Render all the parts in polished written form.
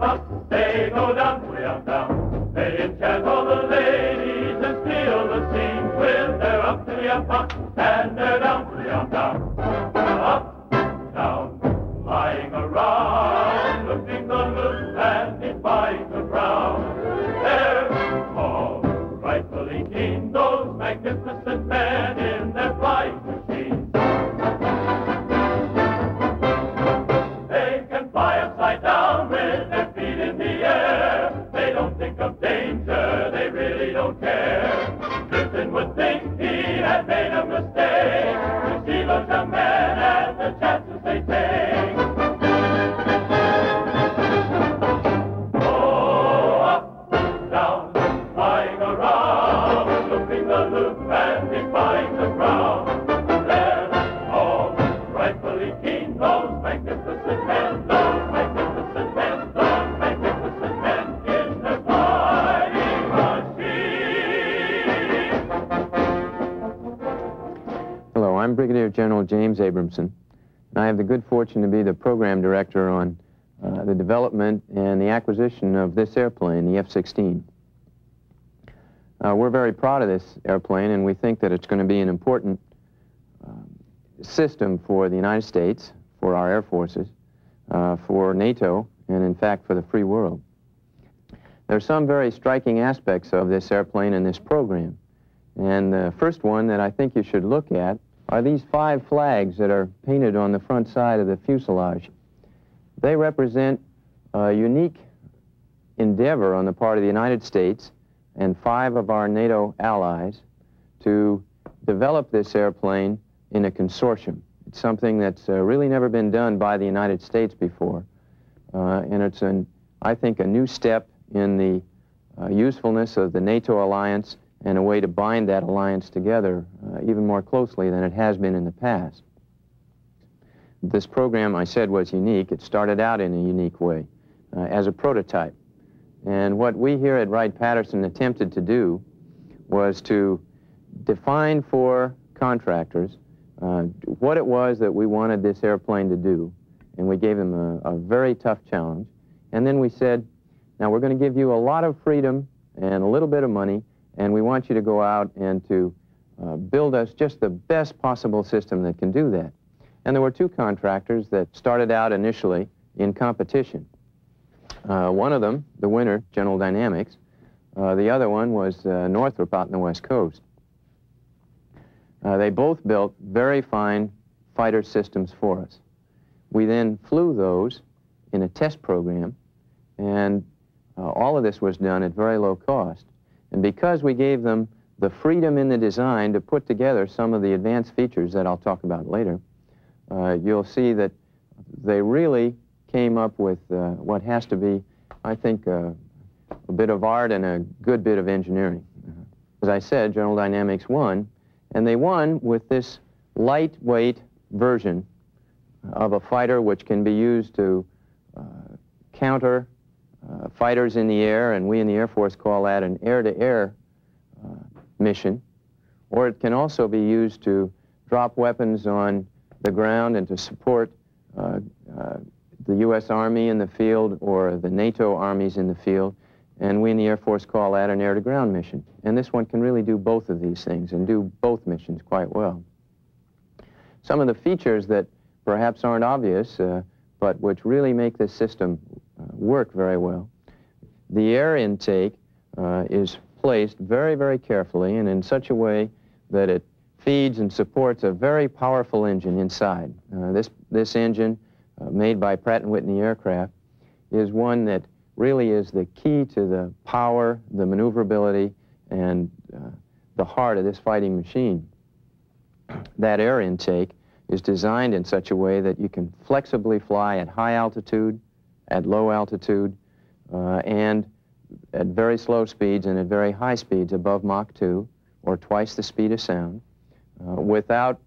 step up, they go down, way up down. They enchant all the ladies and steal the scene with their up, way up, up, and their down, way up down. Up, down, lying around, looking the loose and defying the ground. They're all rightfully keen, those magnificent men in their flying machines. General James Abramson, and I have the good fortune to be the program director on the development and the acquisition of this airplane, the F-16. We're very proud of this airplane, and we think that it's going to be an important system for the United States, for our air forces, for NATO, and in fact for the free world. There are some very striking aspects of this airplane and this program, and the first one that I think you should look at are these 5 flags that are painted on the front side of the fuselage. They represent a unique endeavor on the part of the United States and 5 of our NATO allies to develop this airplane in a consortium. It's something that's really never been done by the United States before. And it's, I think, a new step in the usefulness of the NATO alliance and a way to bind that alliance together even more closely than it has been in the past. This program, I said, was unique. It started out in a unique way as a prototype. And what we here at Wright-Patterson attempted to do was to define for contractors what it was that we wanted this airplane to do. And we gave them a very tough challenge. And then we said, now we're going to give you a lot of freedom and a little bit of money, and we want you to go out and to build us just the best possible system that can do that. And there were 2 contractors that started out initially in competition. One of them, the winner, General Dynamics. The other one was Northrop out in the West Coast. They both built very fine fighter systems for us. We then flew those in a test program, and all of this was done at very low cost. And because we gave them the freedom in the design to put together some of the advanced features that I'll talk about later, you'll see that they really came up with what has to be, I think, a bit of art and a good bit of engineering. As I said, General Dynamics won, and they won with this lightweight version of a fighter which can be used to counter fighters in the air, and we in the Air Force call that an air-to-air mission. Or it can also be used to drop weapons on the ground and to support the U.S. Army in the field or the NATO armies in the field, and we in the Air Force call that an air-to-ground mission. And this one can really do both of these things and do both missions quite well. Some of the features that perhaps aren't obvious, but which really make this system work very well. The air intake is placed very, very carefully and in such a way that it feeds and supports a very powerful engine inside. This engine, made by Pratt & Whitney Aircraft, is one that really is the key to the power, the maneuverability, and the heart of this fighting machine. That air intake is designed in such a way that you can flexibly fly at high altitude, at low altitude, and at very slow speeds and at very high speeds above Mach 2, or twice the speed of sound, without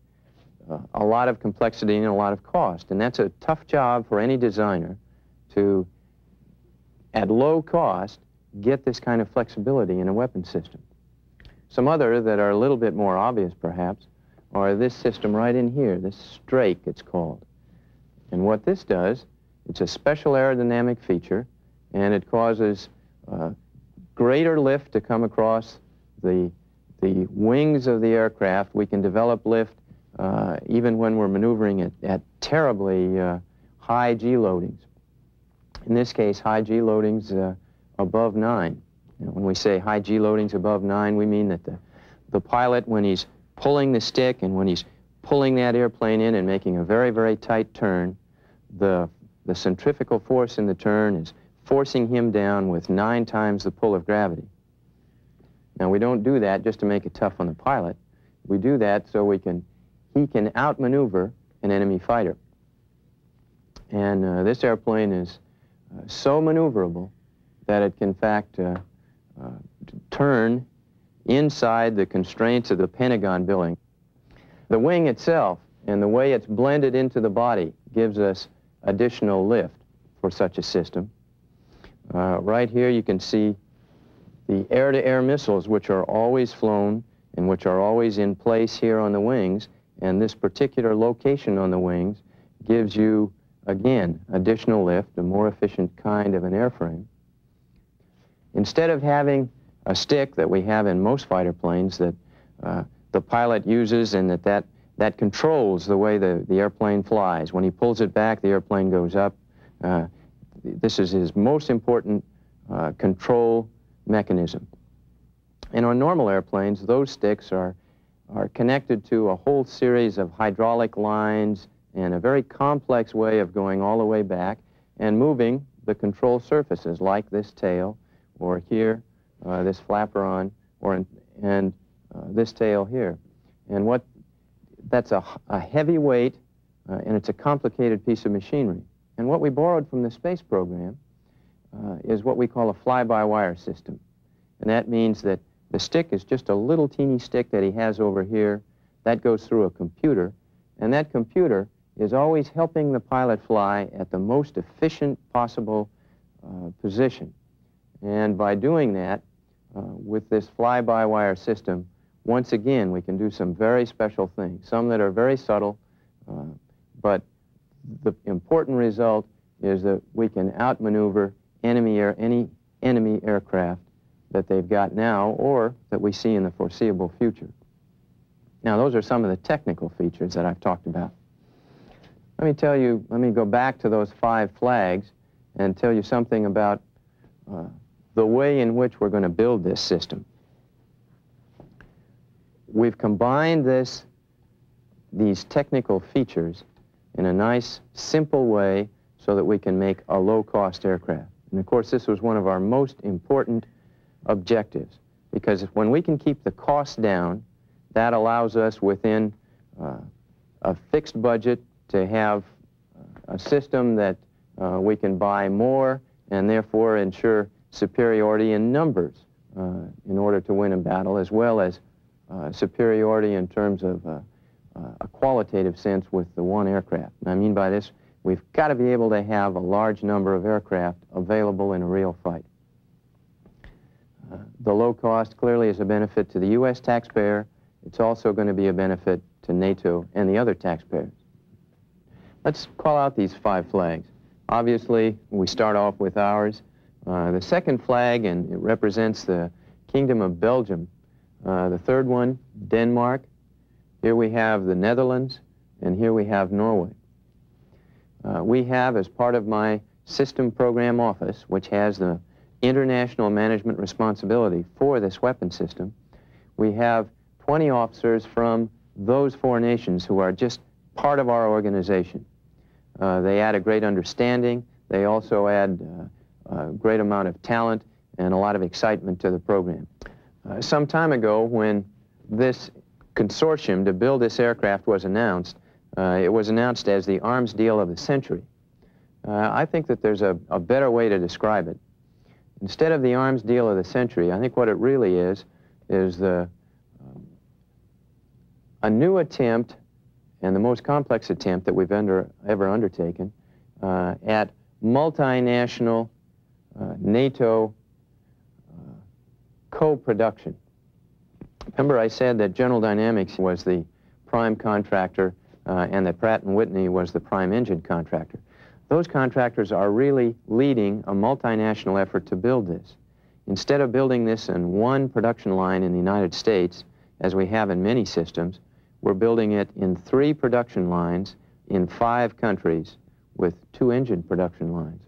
a lot of complexity and a lot of cost. And that's a tough job for any designer to, at low cost, get this kind of flexibility in a weapon system. Some other that are a little bit more obvious, perhaps, are this system right in here, this Strake, it's called. And what this does, it's a special aerodynamic feature. and it causes greater lift to come across the wings of the aircraft. We can develop lift even when we're maneuvering at terribly high G loadings. In this case, high G loadings above 9. You know, when we say high G loadings above 9, we mean that the pilot, when he's pulling the stick and when he's pulling that airplane in and making a very, very tight turn, the centrifugal force in the turn is forcing him down with 9 times the pull of gravity. Now, we don't do that just to make it tough on the pilot. We do that so he can outmaneuver an enemy fighter. And this airplane is so maneuverable that it can, in fact, turn inside the constraints of the Pentagon building. The wing itself and the way it's blended into the body gives us additional lift for such a system. Right here you can see the air-to-air missiles, which are always flown and which are always in place here on the wings, and this particular location on the wings gives you, again, additional lift, a more efficient kind of an airframe. Instead of having a stick that we have in most fighter planes that the pilot uses and that controls the way the airplane flies. When he pulls it back, the airplane goes up. This is his most important control mechanism. And on normal airplanes, those sticks are connected to a whole series of hydraulic lines and a very complex way of going all the way back and moving the control surfaces like this tail, or here, this flapper on, and this tail here. And that's a heavy weight, and it's a complicated piece of machinery. And what we borrowed from the space program is what we call a fly-by-wire system. And that means that the stick is just a little teeny stick that he has over here. That goes through a computer, and that computer is always helping the pilot fly at the most efficient possible position. And by doing that, with this fly-by-wire system, once again, we can do some very special things, some that are very subtle, but the important result is that we can outmaneuver any enemy aircraft that they've got now or that we see in the foreseeable future. Now, those are some of the technical features that I've talked about. Let me go back to those 5 flags and tell you something about the way in which we're going to build this system. We've combined these technical features in a nice, simple way so that we can make a low-cost aircraft. And of course, this was one of our most important objectives, because when we can keep the cost down, that allows us within a fixed budget to have a system that we can buy more and therefore ensure superiority in numbers in order to win a battle, as well as superiority in terms of a qualitative sense with the one aircraft. And I mean by this, we've got to be able to have a large number of aircraft available in a real fight. The low cost clearly is a benefit to the U.S. taxpayer. It's also going to be a benefit to NATO and the other taxpayers. Let's call out these 5 flags. Obviously, we start off with ours. The second flag, and it represents the Kingdom of Belgium. The third one, Denmark. Here we have the Netherlands, and here we have Norway. We have, as part of my system program office, which has the international management responsibility for this weapon system, we have 20 officers from those 4 nations who are just part of our organization. They add a great understanding. They also add a great amount of talent and a lot of excitement to the program. Some time ago, when this consortium to build this aircraft was announced, it was announced as the arms deal of the century. I think that there's a better way to describe it. Instead of the arms deal of the century, I think what it really is a new attempt, and the most complex attempt that we've ever undertaken, at multinational NATO co-production. Remember, I said that General Dynamics was the prime contractor and that Pratt & Whitney was the prime engine contractor. Those contractors are really leading a multinational effort to build this. Instead of building this in one production line in the United States, as we have in many systems, we're building it in 3 production lines in 5 countries with 2 engine production lines.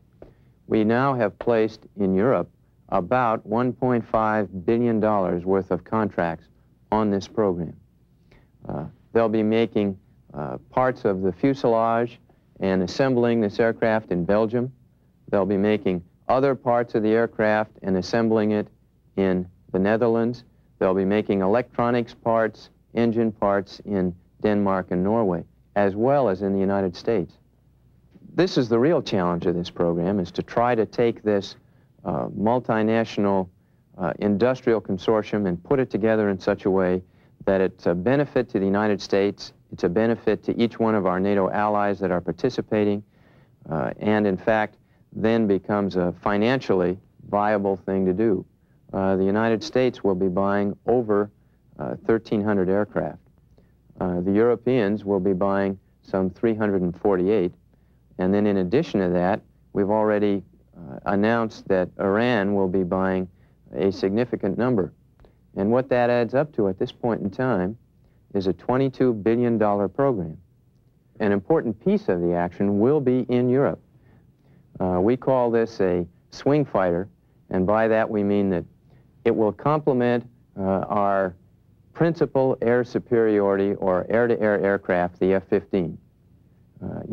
We now have placed in Europe about $1.5 billion worth of contracts on this program. They'll be making parts of the fuselage and assembling this aircraft in Belgium. They'll be making other parts of the aircraft and assembling it in the Netherlands. They'll be making electronics parts, engine parts in Denmark and Norway, as well as in the United States. This is the real challenge of this program, is to try to take this multinational industrial consortium and put it together in such a way that it's a benefit to the United States, it's a benefit to each one of our NATO allies that are participating, and in fact, then becomes a financially viable thing to do. The United States will be buying over 1,300 aircraft. The Europeans will be buying some 348. And then in addition to that, we've already announced that Iran will be buying a significant number. And what that adds up to at this point in time is a $22 billion program. An important piece of the action will be in Europe. We call this a swing fighter, and by that we mean that it will complement our principal air superiority or air-to-air aircraft, the F-15.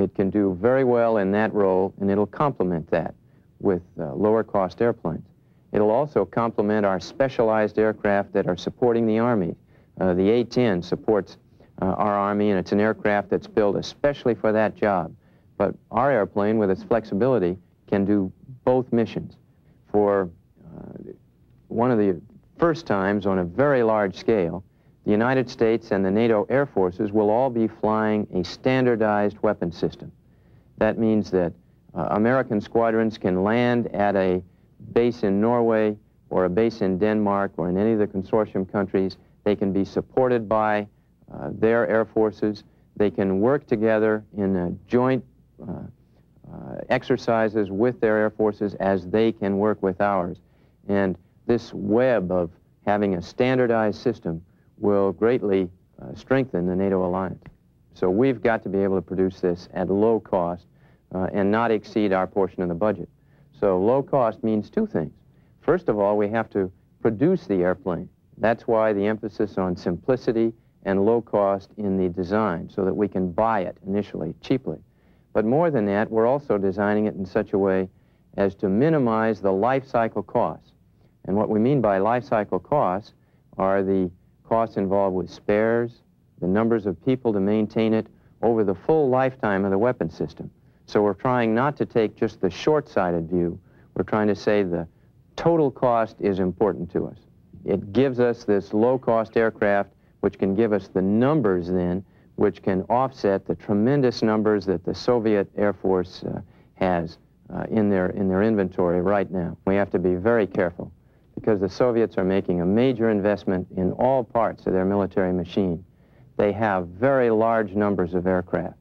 It can do very well in that role, and it'll complement that with lower-cost airplanes. It'll also complement our specialized aircraft that are supporting the Army. The A-10 supports our Army, and it's an aircraft that's built especially for that job. But our airplane, with its flexibility, can do both missions. For one of the first times on a very large scale, the United States and the NATO air forces will all be flying a standardized weapon system. That means that American squadrons can land at a base in Norway or a base in Denmark or in any of the consortium countries. They can be supported by their air forces. They can work together in a joint exercises with their air forces as they can work with ours. And this web of having a standardized system will greatly strengthen the NATO alliance. So we've got to be able to produce this at low cost and not exceed our portion of the budget. So low cost means 2 things. First of all, we have to produce the airplane. That's why the emphasis on simplicity and low cost in the design, so that we can buy it initially cheaply. But more than that, we're also designing it in such a way as to minimize the life cycle costs. And what we mean by life cycle costs are the costs involved with spares, the numbers of people to maintain it over the full lifetime of the weapon system. So we're trying not to take just the short-sighted view. We're trying to say the total cost is important to us. It gives us this low-cost aircraft, which can give us the numbers then which can offset the tremendous numbers that the Soviet Air Force has in their inventory right now. We have to be very careful because the Soviets are making a major investment in all parts of their military machine. They have very large numbers of aircraft.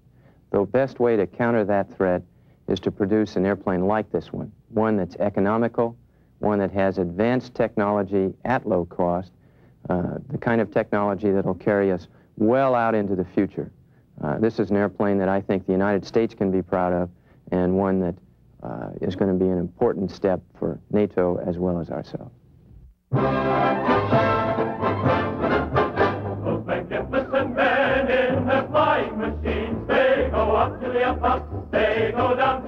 The best way to counter that threat is to produce an airplane like this one, one that's economical, one that has advanced technology at low cost, the kind of technology that'll carry us well out into the future. This is an airplane that I think the United States can be proud of, and one that is going to be an important step for NATO as well as ourselves. Those magnificent men in the flying machines, they go up to the upper, they go down.